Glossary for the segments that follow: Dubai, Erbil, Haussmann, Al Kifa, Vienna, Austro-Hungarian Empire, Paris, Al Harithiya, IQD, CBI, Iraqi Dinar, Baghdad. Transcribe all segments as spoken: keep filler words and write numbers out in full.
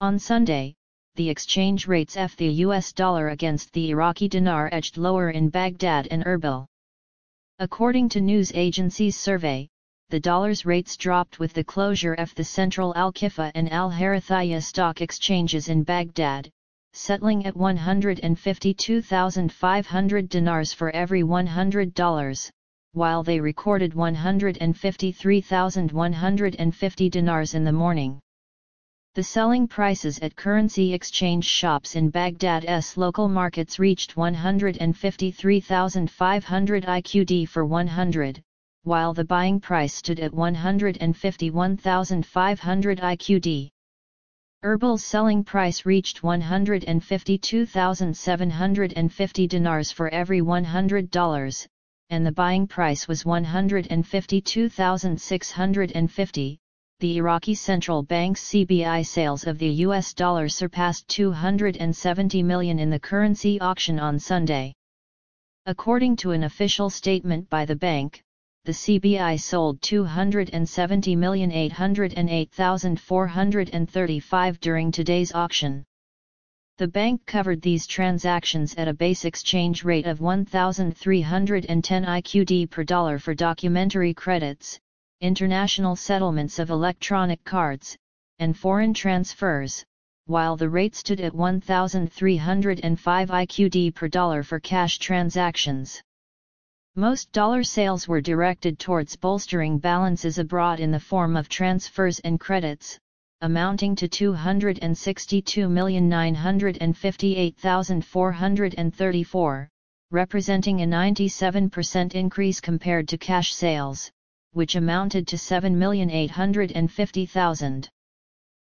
On Sunday, the exchange rates of the U S dollar against the Iraqi dinar edged lower in Baghdad and Erbil. According to news agencies' survey, the dollar's rates dropped with the closure of the central Al Kifa and Al Harithiya stock exchanges in Baghdad, settling at one hundred fifty-two thousand five hundred dinars for every one hundred dollars, while they recorded one hundred fifty-three thousand one hundred fifty dinars in the morning. The selling prices at currency exchange shops in Baghdad's local markets reached one hundred fifty-three thousand five hundred I Q D for one hundred, while the buying price stood at one hundred fifty-one thousand five hundred I Q D. Erbil's selling price reached one hundred fifty-two thousand seven hundred fifty dinars for every one hundred dollars, and the buying price was one hundred fifty-two thousand six hundred fifty. The Iraqi Central Bank's C B I sales of the U S dollar surpassed two hundred seventy million in the currency auction on Sunday. According to an official statement by the bank, the C B I sold two hundred seventy million eight hundred eight thousand four hundred thirty-five during today's auction. The bank covered these transactions at a base exchange rate of one thousand three hundred ten I Q D per dollar for documentary credits, international settlements of electronic cards, and foreign transfers, while the rate stood at one thousand three hundred five I Q D per dollar for cash transactions. Most dollar sales were directed towards bolstering balances abroad in the form of transfers and credits, amounting to two hundred sixty-two million nine hundred fifty-eight thousand four hundred thirty-four, representing a ninety-seven percent increase compared to cash sales, which amounted to seven million eight hundred fifty thousand.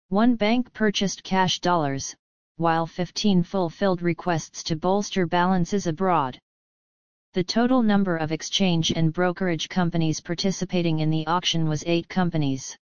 One bank purchased cash dollars, while fifteen fulfilled requests to bolster balances abroad. The total number of exchange and brokerage companies participating in the auction was eight companies.